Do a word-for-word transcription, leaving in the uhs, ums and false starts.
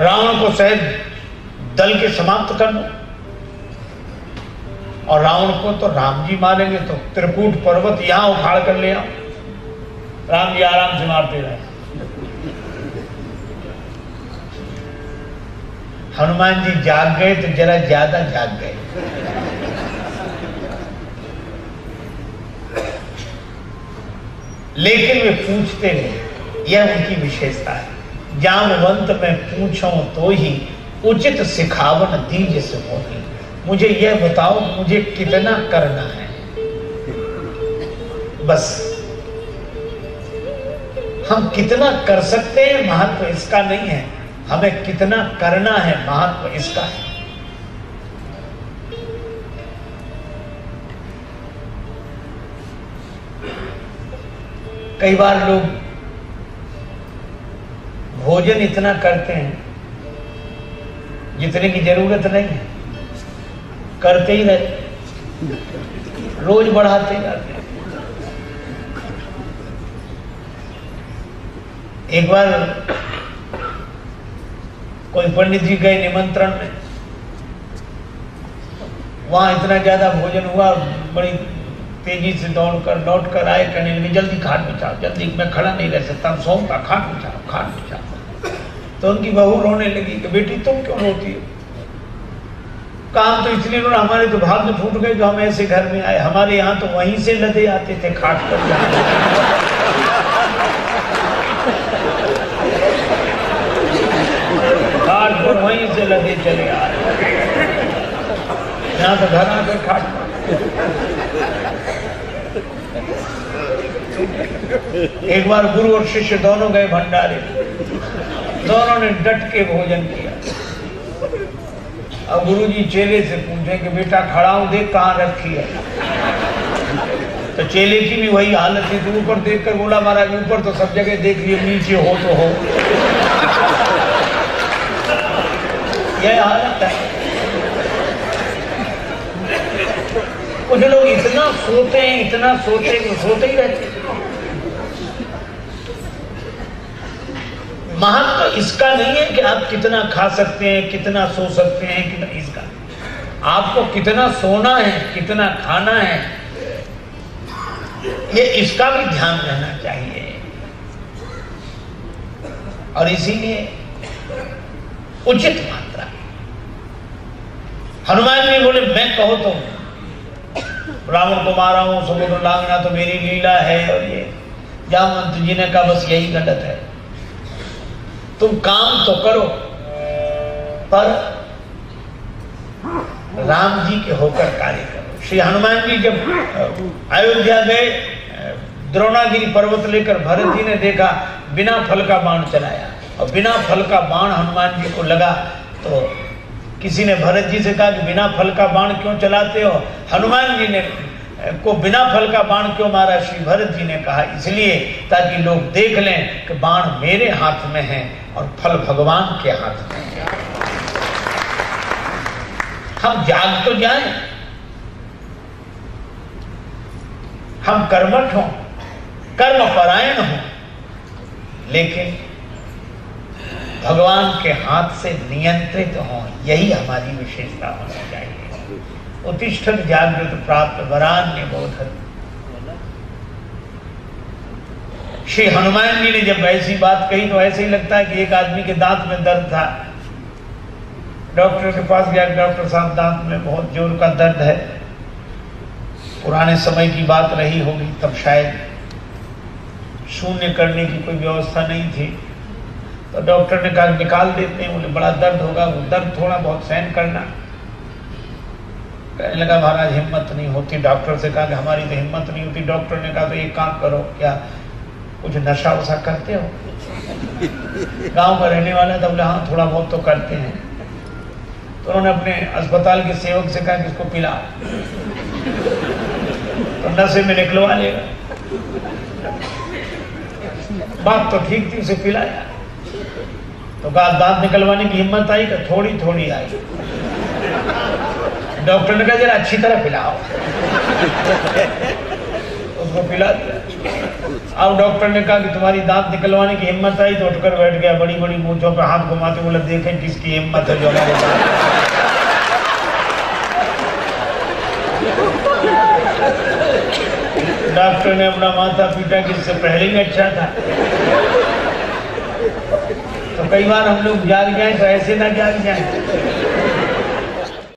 रावण को सहित दल के समाप्त कर दो। और रावण को तो राम जी मारेंगे तो त्रिकूट पर्वत यहां उखाड़ कर ले आओ। राम जी आराम से मारते रहे। हनुमान जी जाग गए तो जरा ज्यादा जाग गए। लेकिन वे पूछते नहीं, यह उनकी विशेषता है। जामवंत में पूछूं तो ही उचित सिखावन दीजिए सुमोही। मुझे यह बताओ मुझे कितना करना है, बस हम कितना कर सकते हैं महत्व इसका नहीं है, हमें कितना करना है महत्व इसका है। कई बार लोग भोजन इतना करते हैं जितने की जरूरत नहीं है, करते ही रहते, रोज बढ़ाते ही रहते। एक बार कोई पंडित जी गए निमंत्रण में, वहां इतना ज्यादा भोजन हुआ, बड़ी तेजी से दौड़ कर लौट कर आए, कहने लगे जल्दी खाट बिछाओ, जल्दी मैं खड़ा नहीं रह सकता, सोऊंगा, खाट बिछाओ खाट बिछाओ। तो उनकी बहू रोने लगी कि बेटी तुम क्यों रोती हो? काम तो इसलिए रोना, हमारे तो भाग्य फूट गए जो हम ऐसे घर में आए, हमारे यहाँ तो वहीं से लदे आते थे खाट पर। खाट पर वहीं से लदे चले आए, यहाँ तो घर आकर खाट पर। एक बार गुरु और शिष्य दोनों गए भंडारे, दोनों ने डट के भोजन किया। अब गुरुजी चेले से पूछे कि बेटा खड़ा हूं देख कहां रखी है, तो चेले की भी वही हालत थी, तो ऊपर देख कर बोला महाराज ऊपर तो सब जगह देख लिए, नीचे हो तो हो। यह हालत है। कुछ लोग इतना सोते हैं इतना सोते हैं सोते ही रहते। महत्व तो इसका नहीं है कि आप कितना खा सकते हैं, कितना सो सकते हैं, कितना इसका। आपको कितना सोना है, कितना खाना है, ये इसका भी ध्यान रहना चाहिए। और इसीलिए उचित मात्रा। हनुमान जी बोले मैं कहो तो रावण को मारा हूं, समुद्र लांघना तो मेरी लीला है। और ये जामवंत जी ने कहा बस यही गलत है, तुम काम तो करो पर राम जी के होकर कार्य करो। श्री हनुमान जी जब अयोध्या गए, द्रोणागिरी पर्वत लेकर भरत जी ने देखा बिना फल का बाण चलाया, और बिना फल का बाण हनुमान जी को लगा। तो किसी ने भरत जी से कहा कि बिना फल का बाण क्यों चलाते हो, हनुमान जी ने को बिना फल का बाण क्यों मारा? श्री भरत जी ने कहा इसलिए ताकि लोग देख लें कि बाण मेरे हाथ में है और फल भगवान के हाथ में है। हम जाग तो जाएं, हम कर्मठ हों, कर्मपरायण हों, लेकिन भगवान के हाथ से नियंत्रित हों। यही हमारी विशेषता होनी चाहिए। उत्तिष्ठत जागृत प्राप्त वरान्य बोधन। श्री हनुमान जी ने जब ऐसी बात कही तो ऐसे ही लगता है कि एक आदमी के दांत में दर्द था, डॉक्टर के पास गया, डॉक्टर साहब दांत में बहुत जोर का दर्द है। पुराने समय की बात रही होगी, तब शायद शून्य करने की कोई व्यवस्था नहीं थी। तो डॉक्टर ने कहा निकाल देते हैं, बोले बड़ा दर्द होगा, वो दर्द थोड़ा बहुत सहन करना। कहने लगा महाराज हिम्मत नहीं होती। डॉक्टर से कहा कि हमारी तो हिम्मत नहीं होती। डॉक्टर ने कहा तो एक काम करो, क्या कुछ नशा वशा करते हो? गांव का रहने वाला था, बोले हाँ थोड़ा बहुत तो करते हैं। तो उन्होंने अपने अस्पताल के सेवक से कहा कि इसको पिलाओ, तो नशे में निकलवा लेगा। बात तो ठीक थी, उसे पिलाया तो कहा दांत निकलवाने की हिम्मत आई कि थोड़ी थोड़ी आई? डॉक्टर ने कहा जरा अच्छी तरह पिलाओ। उसको पिला दिया। अब डॉक्टर ने कहा कि तुम्हारी दांत निकलवाने की हिम्मत आई तो उठकर बैठ गया, बड़ी बड़ी मूंछों पर हाथ घुमाते बोले देखें किसकी हिम्मत है जो हमारे साथ। डॉक्टर ने अपना माथा पीटा कि इससे पहले भी अच्छा था। तो कई बार हम लोग जाग जाए तो ऐसे ना जाग जाए।